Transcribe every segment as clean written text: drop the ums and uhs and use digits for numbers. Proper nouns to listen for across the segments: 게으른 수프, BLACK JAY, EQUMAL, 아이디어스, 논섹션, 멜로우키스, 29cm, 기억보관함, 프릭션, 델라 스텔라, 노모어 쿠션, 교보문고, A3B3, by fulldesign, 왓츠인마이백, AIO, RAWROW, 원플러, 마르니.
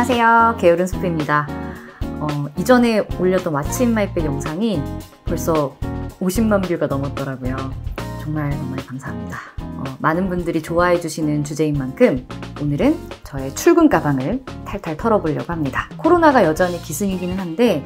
안녕하세요, 게으른 수프입니다. 이전에 올렸던 왓츠인마이백 영상이 벌써 50만 뷰가 넘었더라고요. 정말 감사합니다. 많은 분들이 좋아해 주시는 주제인 만큼 오늘은 저의 출근 가방을 탈탈 털어보려고 합니다. 코로나가 여전히 기승이기는 한데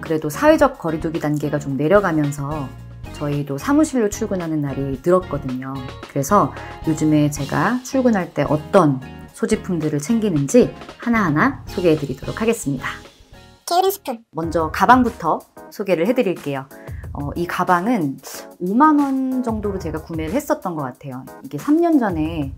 그래도 사회적 거리두기 단계가 좀 내려가면서 저희도 사무실로 출근하는 날이 늘었거든요. 그래서 요즘에 제가 출근할 때 어떤 소지품들을 챙기는지 하나하나 소개해드리도록 하겠습니다. 게으른 수프. 먼저 가방부터 소개를 해드릴게요. 이 가방은 5만원 정도로 제가 구매를 했었던 것 같아요. 이게 3년 전에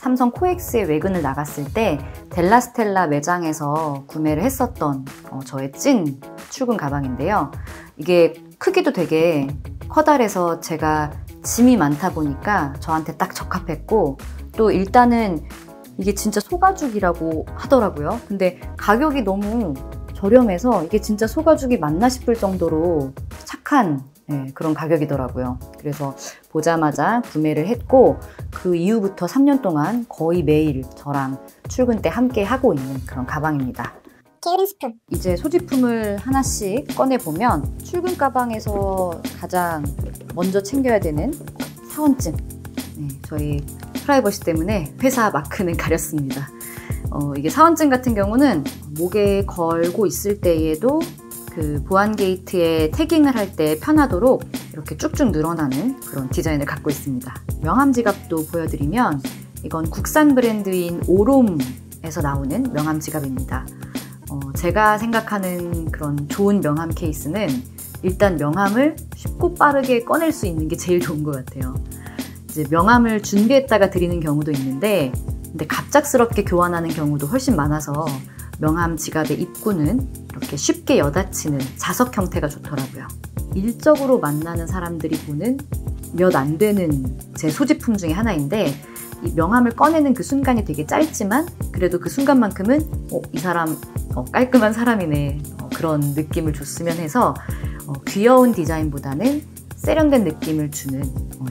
삼성 코엑스의 외근을 나갔을 때 델라 스텔라 매장에서 구매를 했었던 저의 찐 출근 가방인데요. 이게 크기도 되게 커다래서 제가 짐이 많다 보니까 저한테 딱 적합했고, 또 일단은 이게 진짜 소가죽이라고 하더라고요. 근데 가격이 너무 저렴해서 이게 진짜 소가죽이 맞나 싶을 정도로 착한 그런 가격이더라고요. 그래서 보자마자 구매를 했고, 그 이후부터 3년 동안 거의 매일 저랑 출근 때 함께 하고 있는 그런 가방입니다. 게으른 수프. 이제 소지품을 하나씩 꺼내보면 출근 가방에서 가장 먼저 챙겨야 되는 사원증. 저희 프라이버시 때문에 회사 마크는 가렸습니다. 이게 사원증 같은 경우는 목에 걸고 있을 때에도 그 보안 게이트에 태깅을 할 때 편하도록 이렇게 쭉쭉 늘어나는 그런 디자인을 갖고 있습니다. 명함 지갑도 보여드리면, 이건 국산 브랜드인 오롬에서 나오는 명함 지갑입니다. 제가 생각하는 그런 좋은 명함 케이스는 일단 명함을 쉽고 빠르게 꺼낼 수 있는 게 제일 좋은 것 같아요. 이제 명함을 준비했다가 드리는 경우도 있는데, 근데 갑작스럽게 교환하는 경우도 훨씬 많아서 명함 지갑의 입구는 이렇게 쉽게 여닫히는 자석 형태가 좋더라고요. 일적으로 만나는 사람들이 보는 몇 안 되는 제 소지품 중에 하나인데, 이 명함을 꺼내는 그 순간이 되게 짧지만 그래도 그 순간만큼은 이 사람 깔끔한 사람이네, 그런 느낌을 줬으면 해서 귀여운 디자인보다는 세련된 느낌을 주는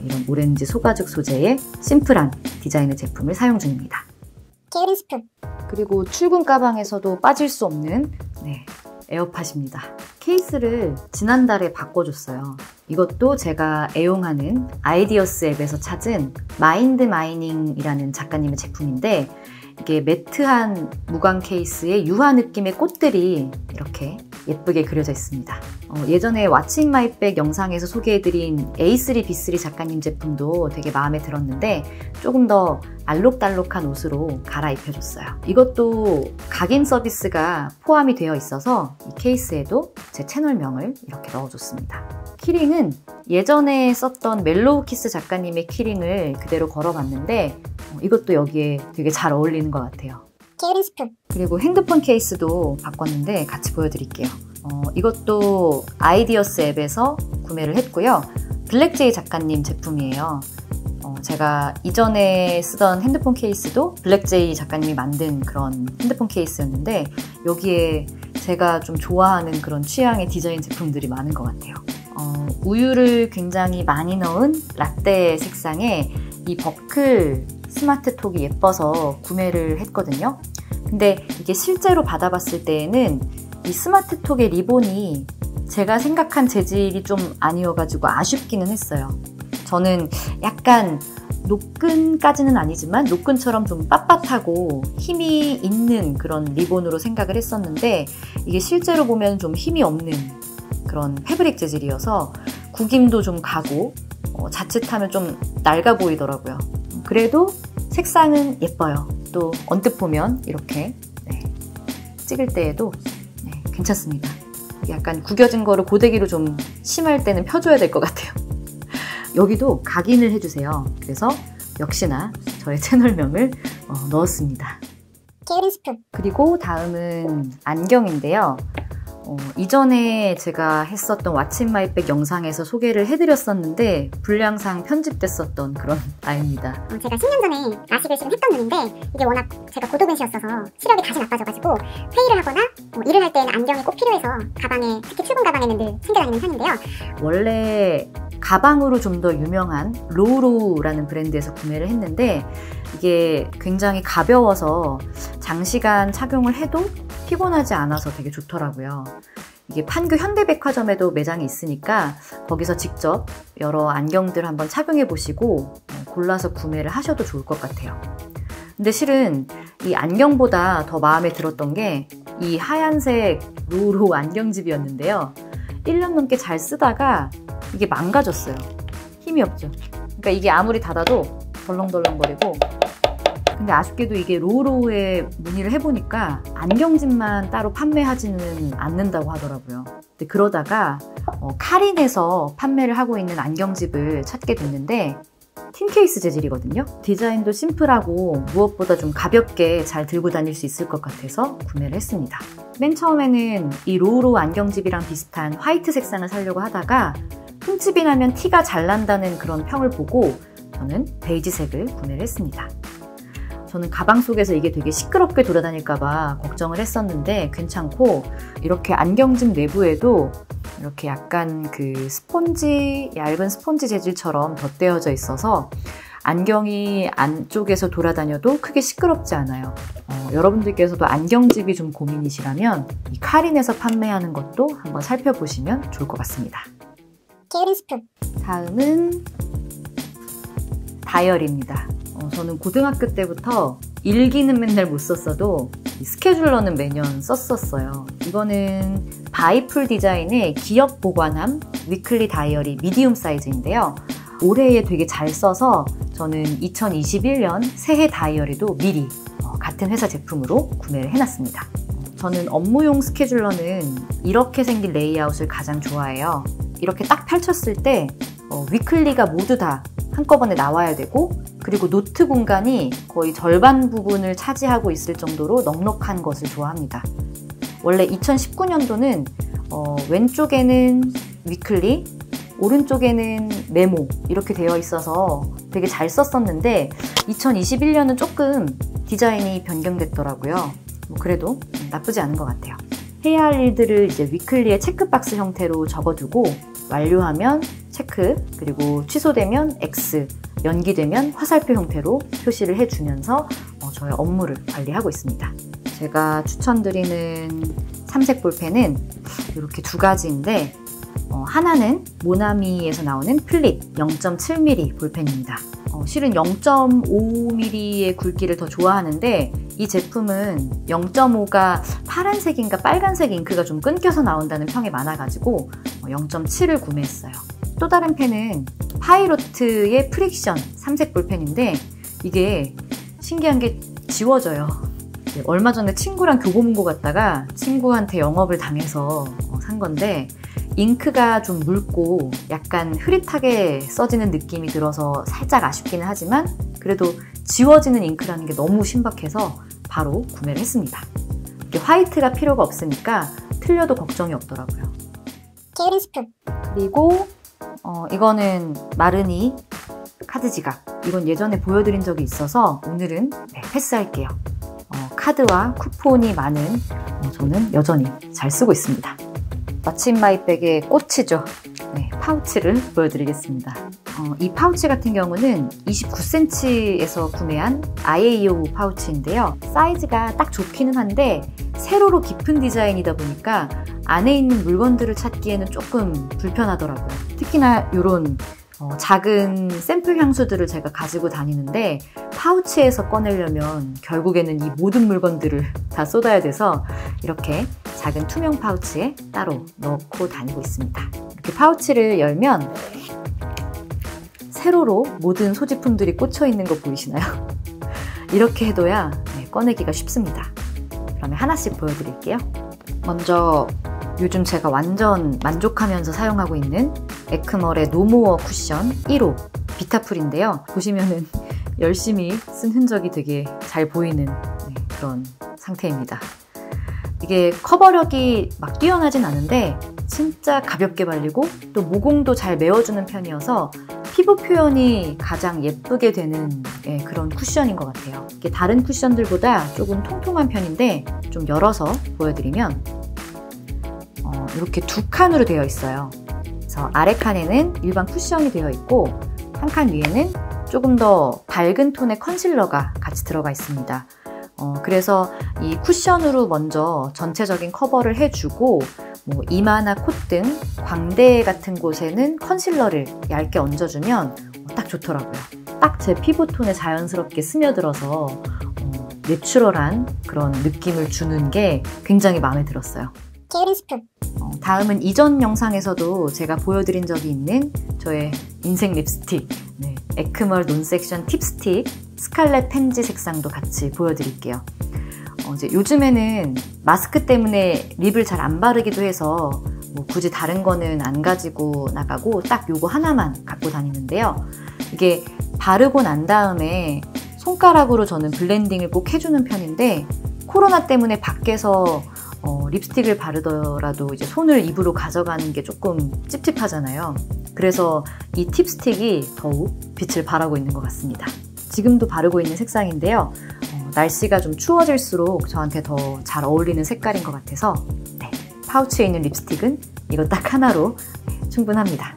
이런 오렌지 소가죽 소재의 심플한 디자인의 제품을 사용 중입니다. 게으른 수프. 그리고 출근 가방에서도 빠질 수 없는 에어팟입니다. 케이스를 지난달에 바꿔줬어요. 이것도 제가 애용하는 아이디어스 앱에서 찾은 마인드 마이닝이라는 작가님의 제품인데, 이게 매트한 무광 케이스에 유화 느낌의 꽃들이 이렇게 예쁘게 그려져 있습니다. 예전에 왓츠인마이백 영상에서 소개해드린 A3B3 작가님 제품도 되게 마음에 들었는데 조금 더 알록달록한 옷으로 갈아입혀줬어요. 이것도 각인 서비스가 포함이 되어 있어서 이 케이스에도 제 채널명을 이렇게 넣어줬습니다. 키링은 예전에 썼던 멜로우키스 작가님의 키링을 그대로 걸어봤는데 이것도 여기에 되게 잘 어울리는 것 같아요. 게으른 수프. 그리고 핸드폰 케이스도 바꿨는데 같이 보여드릴게요. 이것도 아이디어스 앱에서 구매를 했고요. 블랙 제이 작가님 제품이에요. 제가 이전에 쓰던 핸드폰 케이스도 블랙 제이 작가님이 만든 그런 핸드폰 케이스였는데 여기에 제가 좀 좋아하는 그런 취향의 디자인 제품들이 많은 것 같아요. 우유를 굉장히 많이 넣은 라떼 색상에 이 버클 스마트톡이 예뻐서 구매를 했거든요. 근데 이게 실제로 받아봤을 때에는 이 스마트톡의 리본이 제가 생각한 재질이 좀 아니어가지고 아쉽기는 했어요. 저는 약간 노끈까지는 아니지만 노끈처럼 좀 빳빳하고 힘이 있는 그런 리본으로 생각을 했었는데 이게 실제로 보면 좀 힘이 없는 그런 패브릭 재질이어서 구김도 좀 가고 자칫하면 좀 낡아 보이더라고요. 그래도 색상은 예뻐요. 또 언뜻 보면 이렇게 찍을 때에도 괜찮습니다. 약간 구겨진 거를 고데기로 좀 심할 때는 펴줘야 될 것 같아요. 여기도 각인을 해주세요. 그래서 역시나 저의 채널명을 넣었습니다. 게으른 수프. 그리고 다음은 안경인데요. 이전에 제가 했었던 왓츠인마이백 영상에서 소개를 해드렸었는데 분량상 편집됐었던 그런 아이입니다. 제가 10년 전에 아식을 지금 했던 눈인데 이게 워낙 제가 고도근시였어서 시력이 다시 나빠져가지고 회의를 하거나 일을 할 때는 안경이 꼭 필요해서 가방에, 특히 출근 가방에는 늘 챙겨다니는 편인데요. 원래 가방으로 좀 더 유명한 RAWROW라는 브랜드에서 구매를 했는데 이게 굉장히 가벼워서 장시간 착용을 해도 피곤하지 않아서 되게 좋더라고요. 이게 판교 현대백화점에도 매장이 있으니까 거기서 직접 여러 안경들 한번 착용해 보시고 골라서 구매를 하셔도 좋을 것 같아요. 근데 실은 이 안경보다 더 마음에 들었던 게 이 하얀색 로우로우 안경집이었는데요. 1년 넘게 잘 쓰다가 이게 망가졌어요. 힘이 없죠. 그러니까 이게 아무리 닫아도 덜렁덜렁거리고, 근데 아쉽게도 이게 로우로우에 문의를 해보니까 안경집만 따로 판매하지는 않는다고 하더라고요. 근데 그러다가 카린에서 판매를 하고 있는 안경집을 찾게 됐는데 틴 케이스 재질이거든요. 디자인도 심플하고 무엇보다 좀 가볍게 잘 들고 다닐 수 있을 것 같아서 구매를 했습니다. 맨 처음에는 이 로우로우 안경집이랑 비슷한 화이트 색상을 사려고 하다가 흠집이 나면 티가 잘 난다는 그런 평을 보고 저는 베이지색을 구매를 했습니다. 저는 가방 속에서 이게 되게 시끄럽게 돌아다닐까봐 걱정을 했었는데 괜찮고, 이렇게 안경집 내부에도 이렇게 약간 그 스폰지, 얇은 스폰지 재질처럼 덧대어져 있어서 안경이 안쪽에서 돌아다녀도 크게 시끄럽지 않아요. 여러분들께서도 안경집이 좀 고민이시라면 이 카린에서 판매하는 것도 한번 살펴보시면 좋을 것 같습니다. 게으른 수프. 다음은 다이어리입니다. 저는 고등학교 때부터 일기는 맨날 못 썼어도 스케줄러는 매년 썼었어요. 이거는 by fulldesign 기억보관함 위클리 다이어리 미디움 사이즈인데요. 올해에 되게 잘 써서 저는 2021년 새해 다이어리도 미리 같은 회사 제품으로 구매를 해놨습니다. 저는 업무용 스케줄러는 이렇게 생긴 레이아웃을 가장 좋아해요. 이렇게 딱 펼쳤을 때 위클리가 모두 다 한꺼번에 나와야 되고, 그리고 노트 공간이 거의 절반 부분을 차지하고 있을 정도로 넉넉한 것을 좋아합니다. 원래 2019년도는 왼쪽에는 위클리, 오른쪽에는 메모 이렇게 되어 있어서 되게 잘 썼었는데 2021년은 조금 디자인이 변경됐더라고요. 뭐 그래도 나쁘지 않은 것 같아요. 해야 할 일들을 이제 위클리의 체크박스 형태로 적어두고 완료하면 체크, 그리고 취소되면 X, 연기되면 화살표 형태로 표시를 해주면서 저의 업무를 관리하고 있습니다. 제가 추천드리는 삼색 볼펜은 이렇게 두 가지인데 하나는 모나미에서 나오는 플립 0.7mm 볼펜입니다. 실은 0.5mm의 굵기를 더 좋아하는데 이 제품은 0.5가 파란색인가 빨간색 잉크가 좀 끊겨서 나온다는 평이 많아가지고 0.7을 구매했어요. 또 다른 펜은 파이로트의 프릭션 삼색 볼펜인데 이게 신기한 게 지워져요. 얼마 전에 친구랑 교보문고 갔다가 친구한테 영업을 당해서 산 건데 잉크가 좀 묽고 약간 흐릿하게 써지는 느낌이 들어서 살짝 아쉽기는 하지만 그래도 지워지는 잉크라는 게 너무 신박해서 바로 구매를 했습니다. 이렇게 화이트가 필요가 없으니까 틀려도 걱정이 없더라고요. 게으른 수프. 그리고 이거는 마르니 카드 지갑. 이건 예전에 보여드린 적이 있어서 오늘은 패스할게요. 카드와 쿠폰이 많은 저는 여전히 잘 쓰고 있습니다. 왓츠인마이백의 꽃이죠. 파우치를 보여드리겠습니다. 이 파우치 같은 경우는 29cm에서 구매한 AIO 파우치인데요. 사이즈가 딱 좋기는 한데 세로로 깊은 디자인이다 보니까 안에 있는 물건들을 찾기에는 조금 불편하더라고요. 특히나 이런 작은 샘플 향수들을 제가 가지고 다니는데 파우치에서 꺼내려면 결국에는 이 모든 물건들을 다 쏟아야 돼서 이렇게 작은 투명 파우치에 따로 넣고 다니고 있습니다. 이렇게 파우치를 열면 세로로 모든 소지품들이 꽂혀 있는 거 보이시나요? 이렇게 해둬야 꺼내기가 쉽습니다. 그러면 하나씩 보여드릴게요. 먼저 요즘 제가 완전 만족하면서 사용하고 있는 에크멀의 노모어 쿠션 1호 비타풀인데요. 보시면은 열심히 쓴 흔적이 되게 잘 보이는 그런 상태입니다. 이게 커버력이 막 뛰어나진 않은데 진짜 가볍게 발리고 또 모공도 잘 메워주는 편이어서 피부 표현이 가장 예쁘게 되는 그런 쿠션인 것 같아요. 이게 다른 쿠션들보다 조금 통통한 편인데 좀 열어서 보여드리면 이렇게 두 칸으로 되어 있어요. 그래서 아래 칸에는 일반 쿠션이 되어 있고 한 칸 위에는 조금 더 밝은 톤의 컨실러가 같이 들어가 있습니다. 그래서 이 쿠션으로 먼저 전체적인 커버를 해주고 뭐 이마나 콧등, 광대 같은 곳에는 컨실러를 얇게 얹어주면 딱 좋더라고요. 딱 제 피부톤에 자연스럽게 스며들어서 내추럴한 그런 느낌을 주는 게 굉장히 마음에 들었어요. 게으른 수프. 다음은 이전 영상에서도 제가 보여드린 적이 있는 저의 인생 립스틱, 네, EQUMAL 논섹션 팁스틱 스칼렛 펜지 색상도 같이 보여드릴게요. 이제 요즘에는 마스크 때문에 립을 잘 안 바르기도 해서 뭐 굳이 다른 거는 안 가지고 나가고 딱 요거 하나만 갖고 다니는데요. 이게 바르고 난 다음에 손가락으로 저는 블렌딩을 꼭 해주는 편인데 코로나 때문에 밖에서 립스틱을 바르더라도 이제 손을 입으로 가져가는 게 조금 찝찝하잖아요. 그래서 이 팁스틱이 더욱 빛을 발하고 있는 것 같습니다. 지금도 바르고 있는 색상인데요. 날씨가 좀 추워질수록 저한테 더 잘 어울리는 색깔인 것 같아서 네, 파우치에 있는 립스틱은 이거 딱 하나로 충분합니다.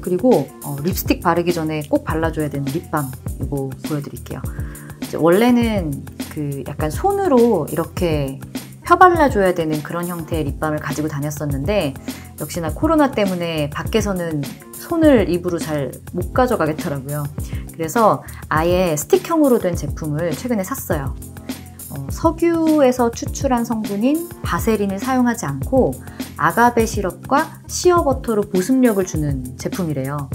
그리고 립스틱 바르기 전에 꼭 발라줘야 되는 립밤 이거 보여드릴게요. 이제 원래는 그 약간 손으로 이렇게 펴발라줘야 되는 그런 형태의 립밤을 가지고 다녔었는데 역시나 코로나 때문에 밖에서는 손을 입으로 잘 못 가져가겠더라고요. 그래서 아예 스틱형으로 된 제품을 최근에 샀어요. 석유에서 추출한 성분인 바세린을 사용하지 않고 아가베 시럽과 시어버터로 보습력을 주는 제품이래요.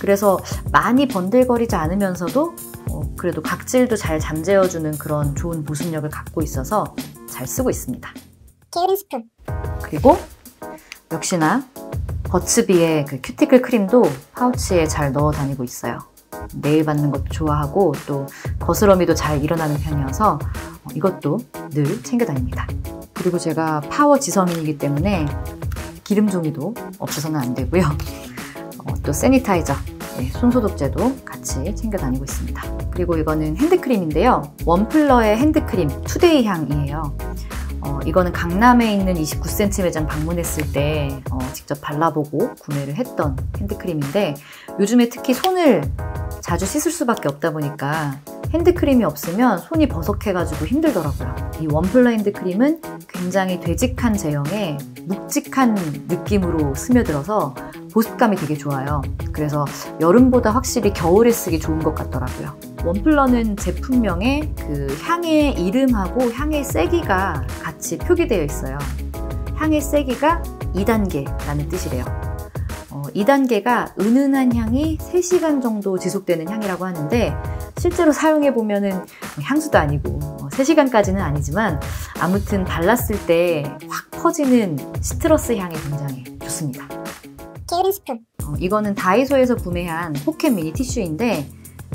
그래서 많이 번들거리지 않으면서도 그래도 각질도 잘 잠재워주는 그런 좋은 보습력을 갖고 있어서 잘 쓰고 있습니다. 게으른 수프. 그리고 역시나 버츠비의 그 큐티클 크림도 파우치에 잘 넣어 다니고 있어요. 네일 받는 것도 좋아하고 또 거스러미도 잘 일어나는 편이어서 이것도 늘 챙겨 다닙니다. 그리고 제가 파워 지성인이기 때문에 기름종이도 없어서는 안 되고요. 또 세니타이저, 네, 손소독제도 같이 챙겨 다니고 있습니다. 그리고 이거는 핸드크림인데요. 원플러의 핸드크림 투데이 향이에요. 이거는 강남에 있는 29cm 매장 방문했을 때 직접 발라보고 구매를 했던 핸드크림인데 요즘에 특히 손을 자주 씻을 수밖에 없다 보니까 핸드크림이 없으면 손이 버석해가지고 힘들더라고요. 이 원플러 핸드크림은 굉장히 되직한 제형에 묵직한 느낌으로 스며들어서 보습감이 되게 좋아요. 그래서 여름보다 확실히 겨울에 쓰기 좋은 것 같더라고요. 원플러는 제품명에 그 향의 이름하고 향의 세기가 같이 표기되어 있어요. 향의 세기가 2단계라는 뜻이래요. 2단계가 은은한 향이 3시간 정도 지속되는 향이라고 하는데 실제로 사용해보면은 향수도 아니고 3시간까지는 아니지만 아무튼 발랐을 때 확 퍼지는 시트러스 향이 굉장히 좋습니다. 게으른 수프. 이거는 다이소에서 구매한 포켓 미니 티슈인데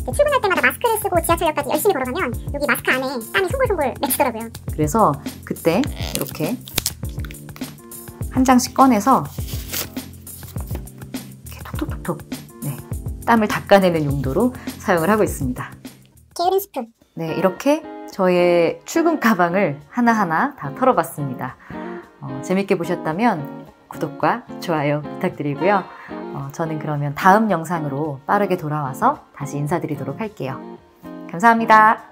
그 출근할 때마다 마스크를 쓰고 지하철역까지 열심히 걸어가면 여기 마스크 안에 땀이 송골송골 맺히더라고요. 그래서 그때 이렇게 한 장씩 꺼내서 이렇게 톡톡톡톡 네, 땀을 닦아내는 용도로 사용을 하고 있습니다. 게으른 수프. 네, 이렇게 저의 출근 가방을 하나하나 다 털어봤습니다. 재밌게 보셨다면 구독과 좋아요 부탁드리고요. 저는 그러면 다음 영상으로 빠르게 돌아와서 다시 인사드리도록 할게요. 감사합니다.